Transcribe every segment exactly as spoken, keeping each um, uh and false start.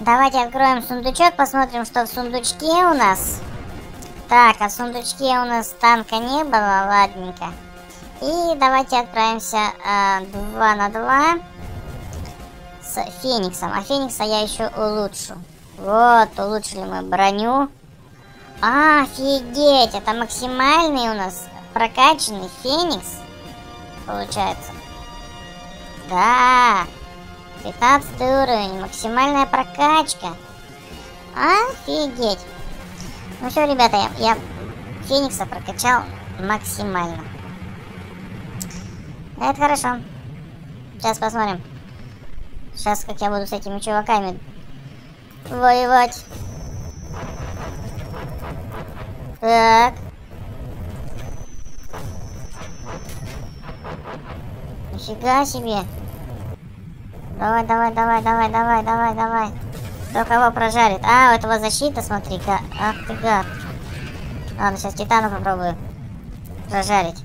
Давайте откроем сундучок, посмотрим, что в сундучке у нас. Так, а в сундучке у нас танка не было, ладненько. И давайте отправимся два на два с Фениксом. А Феникса я еще улучшу. Вот, улучшили мы броню. А, офигеть, это максимальный у нас прокачанный Феникс, получается. Да, пятнадцатый уровень, максимальная прокачка. Офигеть. Ну все, ребята, я, я Феникса прокачал максимально. Это хорошо. Сейчас посмотрим. Сейчас как я буду с этими чуваками воевать. Так. Нифига себе. Давай, давай, давай, давай, давай, давай, давай. Кто кого прожарит? А, у этого защита, смотри-ка. Ах ты гад. Ладно, сейчас Титана попробую прожарить.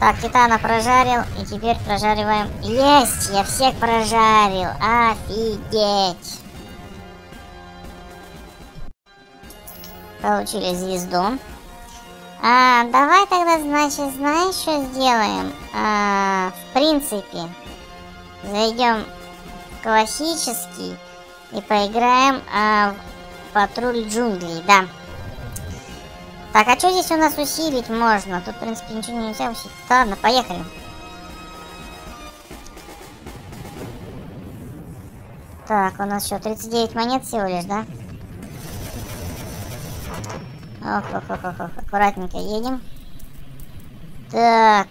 Так, Титана прожарил, и теперь прожариваем. Есть! Я всех прожарил! Офигеть! Получили звезду. А, давай тогда, значит, знаешь, что сделаем? А, в принципе, зайдем в классический и поиграем а, в патруль джунглей, да. Так, а что здесь у нас усилить можно? Тут, в принципе, ничего нельзя усилить. Ладно, поехали. Так, у нас что, тридцать девять монет всего лишь, да? Ох, ох, ох, ох, ох, аккуратненько едем. Так.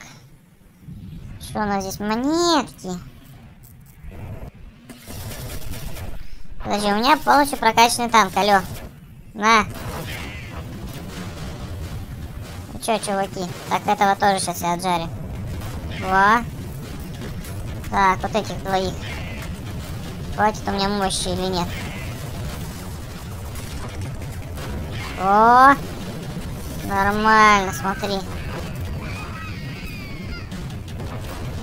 Что у нас здесь? Монетки. Подожди, у меня полностью прокачанный танк, алё. На. Ну чё, чуваки? Так, этого тоже сейчас я отжарю. Во. Так, вот этих двоих. Хватит у меня мощи или нет? О, нормально, смотри.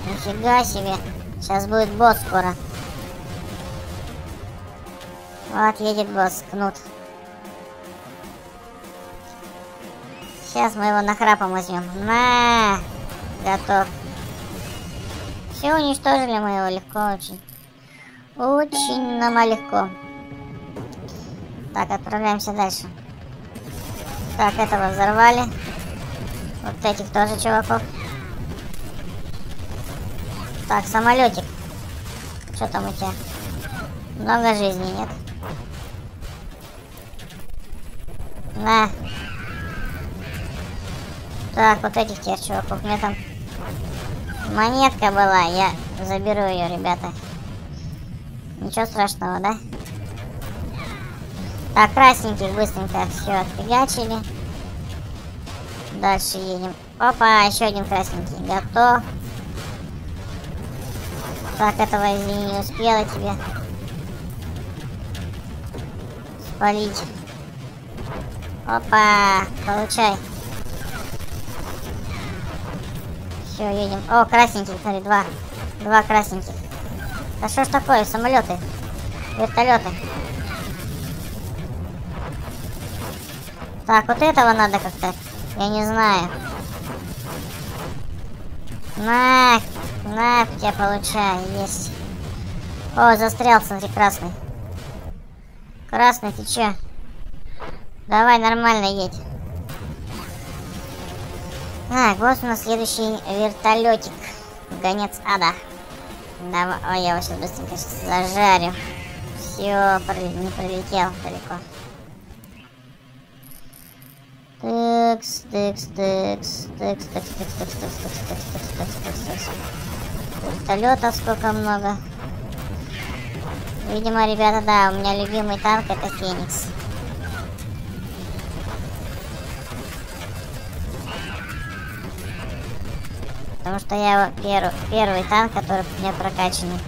Нифига себе. Сейчас будет босс скоро. Вот едет босс, кнут. Сейчас мы его нахрапом возьмем. На, готов. Все, уничтожили мы его легко очень. Очень нам легко. Так, отправляемся дальше. Так, этого взорвали. Вот этих тоже чуваков. Так, самолетик. Что там у тебя? Много жизни, нет? На. Так, вот этих тех чуваков. У меня там монетка была. Я заберу ее, ребята. Ничего страшного, да? Так, красненьких быстренько все отфигачили. Дальше едем. Опа, еще один красненький. Готов. Так, этого, извини, не успела тебе спалить. Опа, получай. Все, едем. О, красненький, смотри, два. Два красненьких. Да что ж такое, самолеты, вертолеты. Так, вот этого надо как-то, я не знаю. На, на, я получаю, есть. О, застрял, смотри, красный. Красный, ты че? Давай, нормально едь. Так, вот у нас следующий вертолетик. Гонец ада. Давай, ой, я его сейчас быстренько сейчас зажарю. Все, не пролетел далеко. Текс, текс, текс, текс, текс, текс, текс, текс, текс, текс, текс, текс, текс. Вертолетов сколько много. Видимо, ребята, да, у меня любимый танк это Феникс. Потому что я его первый, первый танк, который у меня прокачанный.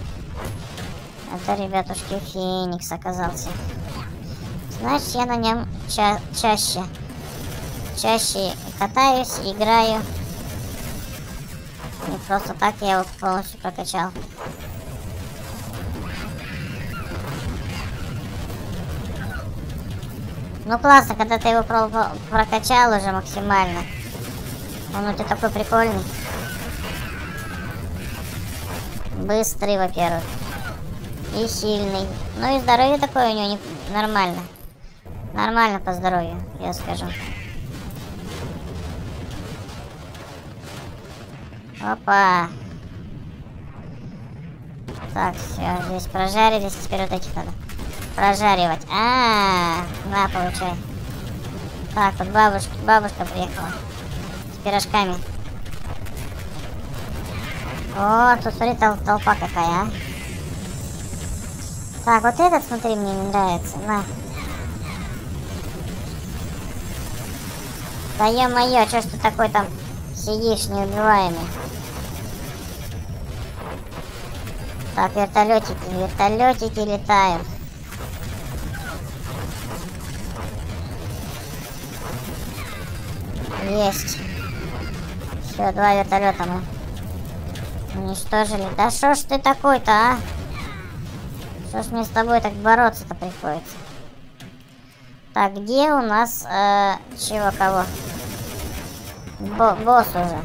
Это, ребятушки, Феникс оказался. Значит, я на нем ча- чаще. Чаще катаюсь, играю. Не просто так я его полностью прокачал. Ну классно, когда ты его про прокачал уже максимально. Он у тебя такой прикольный. Быстрый, во-первых. И сильный. Ну и здоровье такое у него не... нормально. Нормально по здоровью, я скажу. Опа. Так, все, здесь прожарились. Теперь вот этих надо прожаривать. А, -а, -а на, получай. Так, вот бабушка, бабушка приехала. С пирожками. О, тут, смотри, тол толпа какая, а. Так, вот этот, смотри, мне не нравится. На. Да ё-моё, чё ж ты такой там сидишь, неубиваемый? Так, вертолетики, вертолетики летают. Есть. Все, два вертолета мы уничтожили. Да шо ж ты такой-то, а? Шо ж мне с тобой так бороться-то приходится? Так, где у нас э, чего-кого? Бо- босс уже.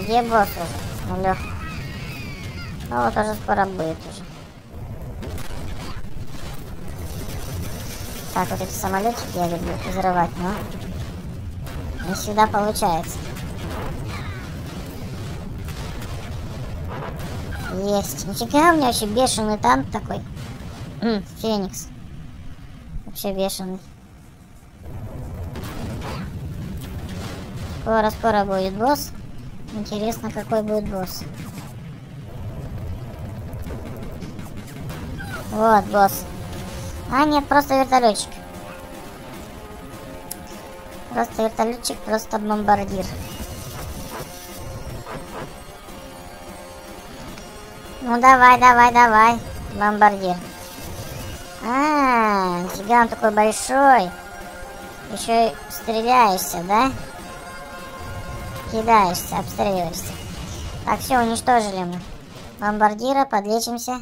Где босс уже? Ну, лёг. Ну вот уже скоро будет уже. Так, вот эти самолетики я люблю взрывать, но не всегда получается. Есть. Нифига, у меня вообще бешеный танк такой. Феникс. Вообще бешеный. Скоро-скоро будет босс. Интересно, какой будет босс. Вот босс. А нет, просто вертолетчик. Просто вертолетчик, просто бомбардир. Ну давай, давай, давай, бомбардир. А, нифига, он такой большой. Еще и стреляешься, да? Кидаешься, обстреливаешься. Так, все, уничтожили мы бомбардира, подлечимся.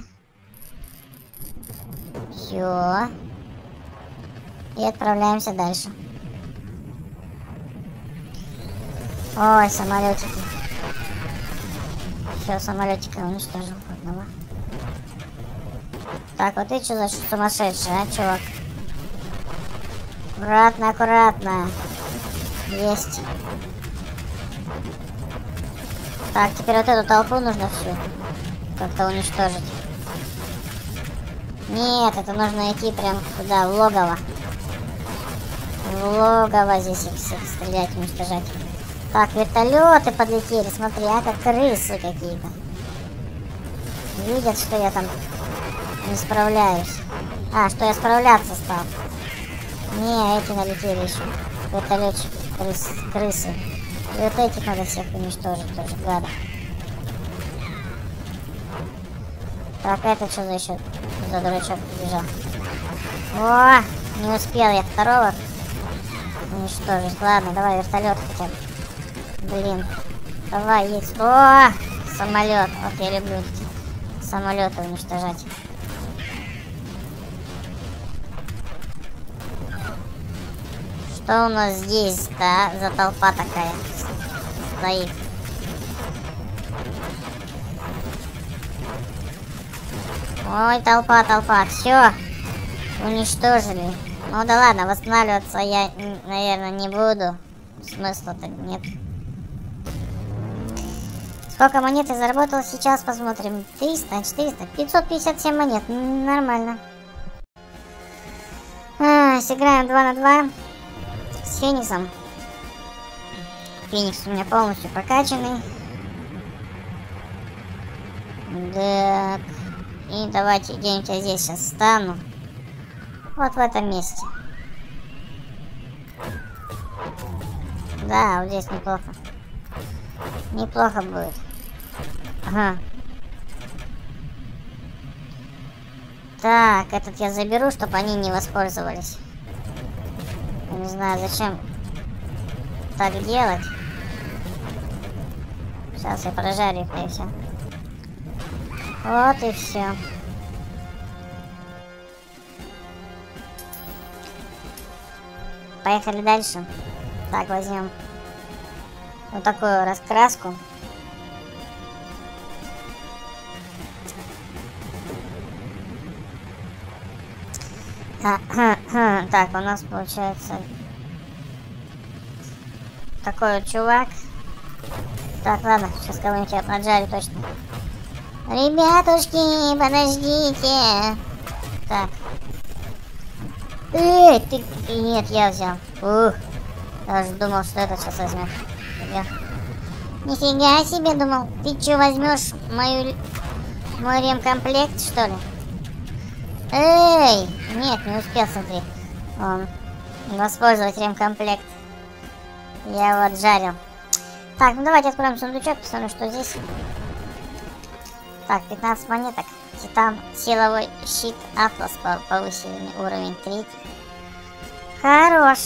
Все. И отправляемся дальше. Ой, самолетики. Все, самолетика уничтожил одного. Так, вот ты что за сумасшедший, а, чувак? Аккуратно, аккуратно. Есть. Так, теперь вот эту толпу нужно всю как-то уничтожить. Нет, это нужно идти прям туда, в логово. В логово здесь их всех стрелять, уничтожать. Так, вертолеты подлетели, смотри, а как крысы какие-то. Видят, что я там не справляюсь. А, что я справляться стал. Не, эти налетели еще. Вертолетчики, крыс, крысы. И вот этих надо всех уничтожить тоже, гады. Так, это что за еще за дурачок побежал? О, не успел я второго уничтожить. Ладно, давай вертолет хотя бы. Блин, давай, есть. О, самолет. Вот я люблю самолеты уничтожать. Что у нас здесь-то за толпа такая стоит? Ой, толпа, толпа. Все, уничтожили. Ну да ладно, восстанавливаться я, наверное, не буду. Смысла-то нет. Сколько монет я заработал сейчас, посмотрим. триста, четыреста, пятьсот пятьдесят семь монет. Нормально. А, сыграем два на два. С Фениксом. Феникс у меня полностью прокачанный. Так. И давайте где-нибудь я здесь сейчас стану. Вот в этом месте. Да, вот здесь неплохо. Неплохо будет. Ага. Так, этот я заберу, чтобы они не воспользовались. Не знаю, зачем так делать. Сейчас я прожарю их и все. Вот и все. Поехали дальше. Так, возьмем вот такую раскраску. Так, у нас получается такой вот чувак. Так, ладно, сейчас кого-нибудь отмаджали точно. Ребятушки, подождите. Так. Эй, ты... Нет, я взял. Ух. Я уже думал, что это сейчас возьмет. Нифига себе думал. Ты что, возьмешь мою... мой ремкомплект, что ли? Эй! Нет, не успел, смотри. Он... воспользовать ремкомплект. Я вот жарил. Так, ну давайте откроем сундучок, посмотрим, что здесь. Так, пятнадцать монеток. Титан, силовой щит, атлас, повысили уровень три. Хорош,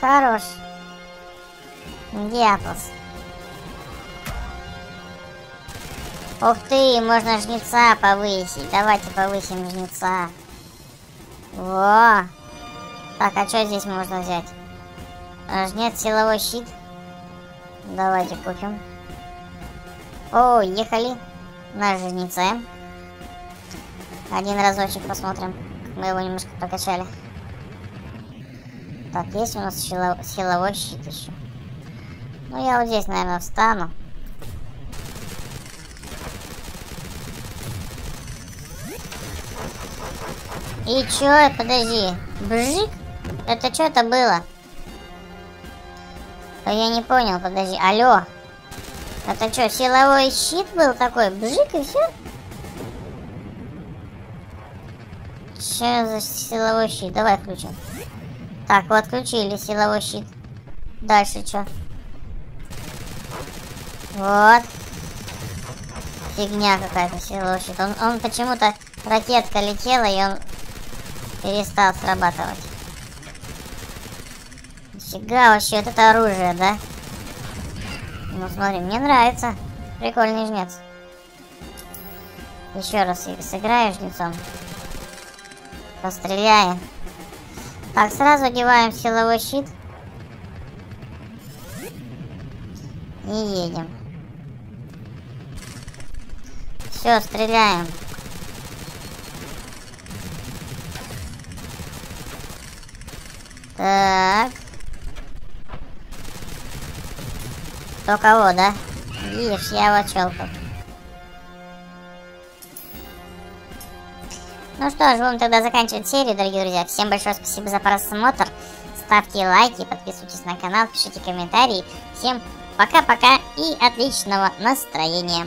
хорош. Где атлас? Ух ты, можно жнеца повысить. Давайте повысим жнеца. Во. Так, а что здесь можно взять? Жнец, силовой щит. Давайте купим. О, ехали. На жнеце. Один разочек посмотрим. Мы его немножко прокачали. Так, есть у нас силовой щит еще. Ну, я вот здесь, наверное, встану. И чё? Подожди. Бжик? Это что это было? Я не понял, подожди. Алло. Это что, силовой щит был такой? Бжик и все? Что за силовой щит? Давай включим. Так, вот включили силовой щит. Дальше что? Вот. Фигня какая-то силовой щит. Он, он почему-то ракетка летела, и он перестал срабатывать. Фига вообще, вот это оружие, да? Ну смотри, мне нравится. Прикольный жнец. Еще раз сыграю жнецом. Постреляем. Так, сразу одеваем силовой щит. И едем. Все, стреляем. Так. Кто кого, да? Видишь, я в очёлках. Ну что ж, будем тогда заканчивать серию, дорогие друзья. Всем большое спасибо за просмотр. Ставьте лайки, подписывайтесь на канал, пишите комментарии. Всем пока-пока и отличного настроения.